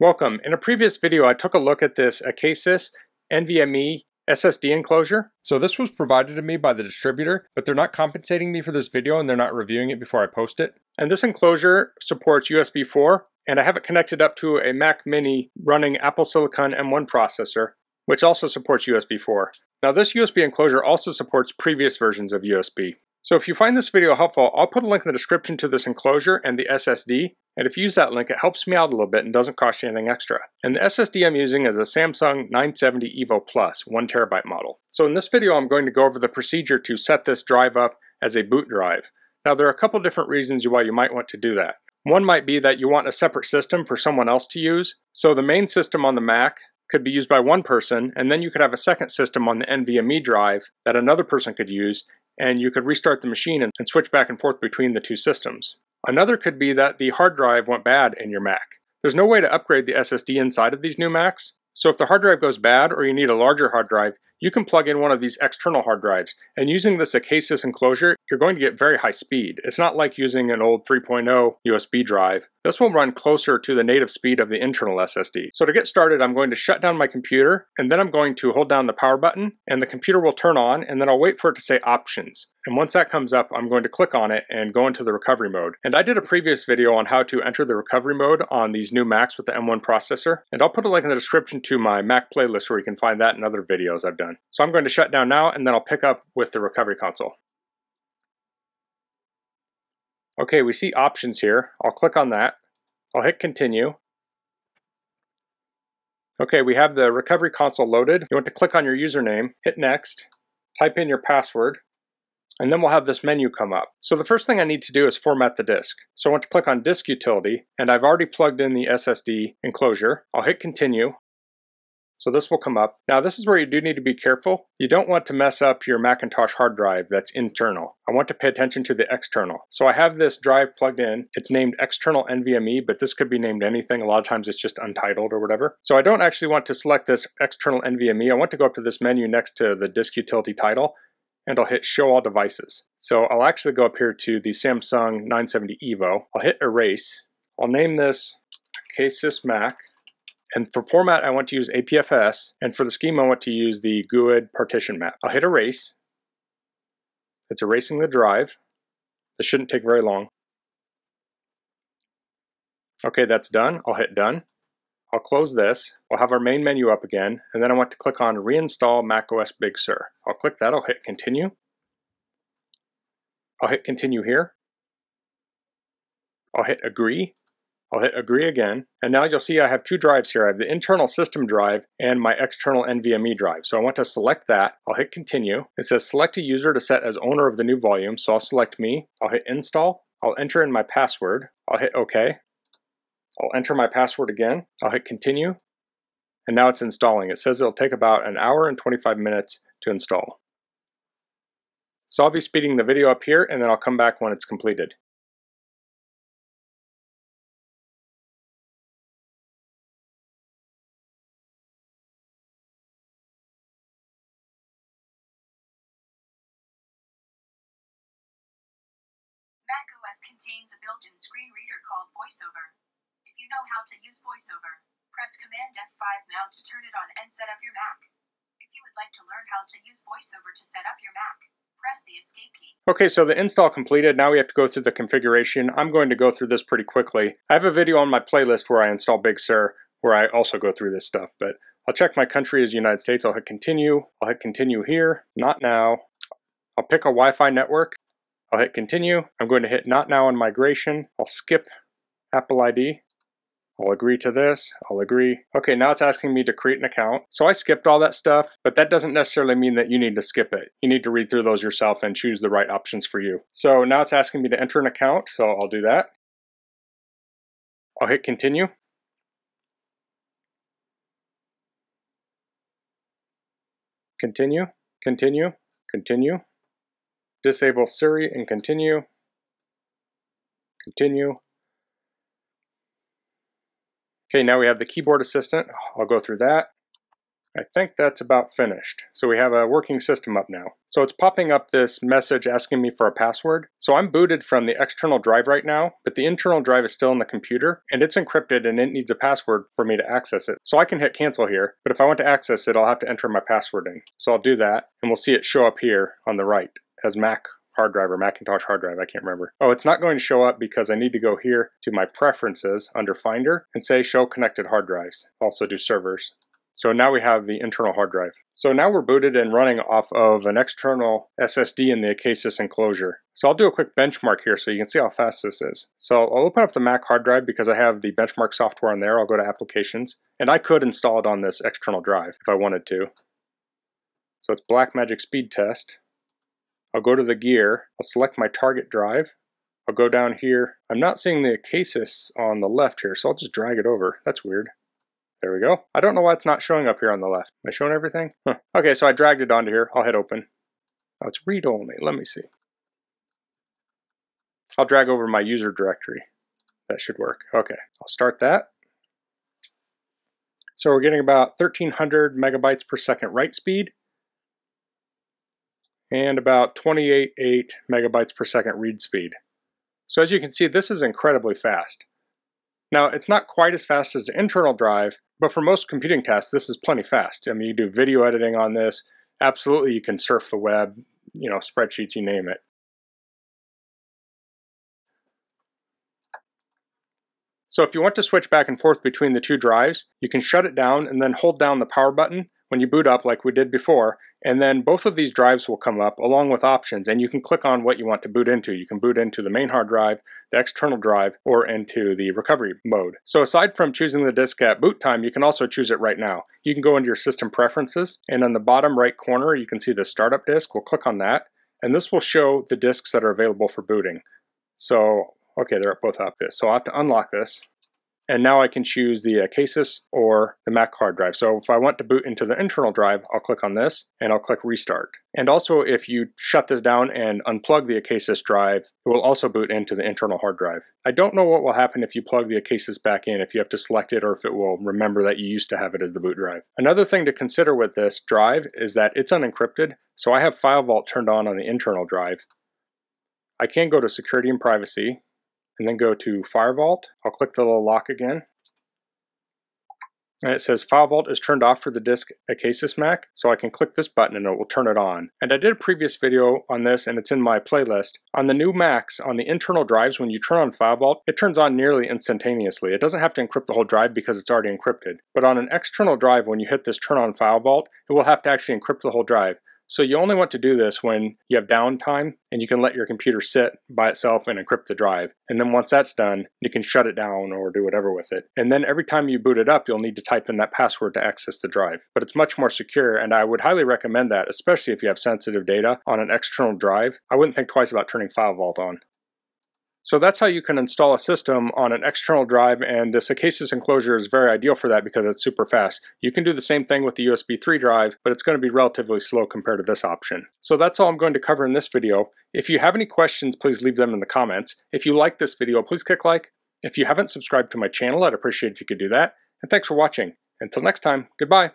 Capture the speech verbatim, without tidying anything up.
Welcome. In a previous video, I took a look at this Acasis N V M e S S D enclosure. So this was provided to me by the distributor, but they're not compensating me for this video and they're not reviewing it before I post it. And this enclosure supports U S B four, and I have it connected up to a Mac Mini running Apple Silicon M one processor, which also supports U S B four. Now this U S B enclosure also supports previous versions of U S B. So if you find this video helpful, I'll put a link in the description to this enclosure and the S S D, and if you use that link, it helps me out a little bit and doesn't cost you anything extra. And the S S D I'm using is a Samsung nine seventy EVO Plus one terabyte model. So in this video, I'm going to go over the procedure to set this drive up as a boot drive. Now there are a couple different reasons why you might want to do that. One might be that you want a separate system for someone else to use, so the main system on the Mac could be used by one person, and then you could have a second system on the N V M e drive that another person could use, and you could restart the machine and switch back and forth between the two systems. Another could be that the hard drive went bad in your Mac. There's no way to upgrade the S S D inside of these new Macs, so if the hard drive goes bad or you need a larger hard drive, you can plug in one of these external hard drives, and using this Acasis enclosure, you're going to get very high speed. It's not like using an old three point oh U S B drive. This will run closer to the native speed of the internal S S D. So to get started, I'm going to shut down my computer, and then I'm going to hold down the power button, and the computer will turn on, and then I'll wait for it to say options. And once that comes up, I'm going to click on it and go into the recovery mode. And I did a previous video on how to enter the recovery mode on these new Macs with the M one processor, and I'll put a link in the description to my Mac playlist where you can find that and other videos I've done. So I'm going to shut down now, and then I'll pick up with the recovery console. Okay, we see options here. I'll click on that. I'll hit continue. Okay, we have the recovery console loaded. You want to click on your username, hit next, type in your password, and then we'll have this menu come up. So the first thing I need to do is format the disk. So I want to click on Disk Utility, and I've already plugged in the S S D enclosure. I'll hit continue. So this will come up. Now this is where you do need to be careful. You don't want to mess up your Macintosh hard drive that's internal. I want to pay attention to the external. So I have this drive plugged in. It's named external N V M e, but this could be named anything. A lot of times it's just untitled or whatever. So I don't actually want to select this external N V M e. I want to go up to this menu next to the disk utility title, and I'll hit show all devices. So I'll actually go up here to the Samsung nine seventy EVO. I'll hit erase. I'll name this Acasis Mac. And for format, I want to use A P F S, and for the scheme, I want to use the GUID partition map. I'll hit erase. It's erasing the drive. This shouldn't take very long. Okay, that's done. I'll hit done. I'll close this. We'll have our main menu up again, and then I want to click on Reinstall macOS Big Sur. I'll click that. I'll hit continue. I'll hit continue here. I'll hit agree. I'll hit agree again, and now you'll see I have two drives here. I have the internal system drive and my external N V M e drive. So I want to select that. I'll hit continue. It says select a user to set as owner of the new volume, so I'll select me. I'll hit install. I'll enter in my password. I'll hit OK. I'll enter my password again. I'll hit continue, and now it's installing. It says it'll take about an hour and twenty-five minutes to install. So I'll be speeding the video up here, and then I'll come back when it's completed. macOS contains a built-in screen reader called VoiceOver. If you know how to use VoiceOver, press Command F five now to turn it on and set up your Mac. If you would like to learn how to use VoiceOver to set up your Mac, press the Escape key. Okay, so the install completed. Now we have to go through the configuration. I'm going to go through this pretty quickly. I have a video on my playlist where I install Big Sur, where I also go through this stuff, but I'll check my country as United States. I'll hit continue. I'll hit continue here. Not now. I'll pick a Wi-Fi network. I'll hit continue. I'm going to hit not now on migration. I'll skip Apple I D. I'll agree to this. I'll agree. Okay, now it's asking me to create an account. So I skipped all that stuff, but that doesn't necessarily mean that you need to skip it. You need to read through those yourself and choose the right options for you. So now it's asking me to enter an account, so I'll do that. I'll hit continue. Continue, continue, continue. Disable Siri and continue, continue. Okay, now we have the keyboard assistant. I'll go through that. I think that's about finished. So we have a working system up now. So it's popping up this message asking me for a password. So I'm booted from the external drive right now, but the internal drive is still in the computer and it's encrypted and it needs a password for me to access it. So I can hit cancel here, but if I want to access it, I'll have to enter my password in. So I'll do that and we'll see it show up here on the right as Mac hard drive or Macintosh hard drive, I can't remember. Oh, it's not going to show up because I need to go here to my preferences under Finder and say show connected hard drives. Also do servers. So now we have the internal hard drive. So now we're booted and running off of an external S S D in the Acasis enclosure. So I'll do a quick benchmark here so you can see how fast this is. So I'll open up the Mac hard drive because I have the benchmark software on there. I'll go to applications and I could install it on this external drive if I wanted to. So it's Blackmagic Speed Test. I'll go to the gear. I'll select my target drive. I'll go down here. I'm not seeing the Acasis on the left here, so I'll just drag it over. That's weird. There we go. I don't know why it's not showing up here on the left. Am I showing everything? Huh. Okay, so I dragged it onto here. I'll hit open. Oh, it's read only. Let me see. I'll drag over my user directory. That should work. Okay, I'll start that. So we're getting about thirteen hundred megabytes per second write speed and about twenty-eight point eight megabytes per second read speed. So as you can see, this is incredibly fast. Now, it's not quite as fast as the internal drive, but for most computing tasks, this is plenty fast. I mean, you do video editing on this. Absolutely, you can surf the web, you know, spreadsheets, you name it. So if you want to switch back and forth between the two drives, you can shut it down and then hold down the power button when you boot up like we did before, and then both of these drives will come up along with options, and you can click on what you want to boot into. You can boot into the main hard drive, the external drive, or into the recovery mode. So aside from choosing the disk at boot time, you can also choose it right now. You can go into your system preferences, and on the bottom right corner, you can see the startup disk. We'll click on that, and this will show the disks that are available for booting. So okay, they're both up this. So I'll have to unlock this. And now I can choose the Acasis or the Mac hard drive. So if I want to boot into the internal drive, I'll click on this and I'll click restart. And also if you shut this down and unplug the Acasis drive, it will also boot into the internal hard drive. I don't know what will happen if you plug the Acasis back in, if you have to select it or if it will remember that you used to have it as the boot drive. Another thing to consider with this drive is that it's unencrypted. So I have FileVault turned on on the internal drive. I can go to security and privacy, and then go to FileVault. I'll click the little lock again. And it says FileVault is turned off for the disk Acasis Mac, so I can click this button and it will turn it on. And I did a previous video on this and it's in my playlist. On the new Macs, on the internal drives, when you turn on FileVault, it turns on nearly instantaneously. It doesn't have to encrypt the whole drive because it's already encrypted. But on an external drive, when you hit this turn on FileVault, it will have to actually encrypt the whole drive. So you only want to do this when you have downtime and you can let your computer sit by itself and encrypt the drive. And then once that's done, you can shut it down or do whatever with it. And then every time you boot it up, you'll need to type in that password to access the drive. But it's much more secure and I would highly recommend that, especially if you have sensitive data on an external drive. I wouldn't think twice about turning FileVault on. So that's how you can install a system on an external drive, and this Acasis enclosure is very ideal for that because it's super fast. You can do the same thing with the U S B three drive, but it's going to be relatively slow compared to this option. So that's all I'm going to cover in this video. If you have any questions, please leave them in the comments. If you like this video, please click like. If you haven't subscribed to my channel, I'd appreciate if you could do that. And thanks for watching. Until next time, goodbye.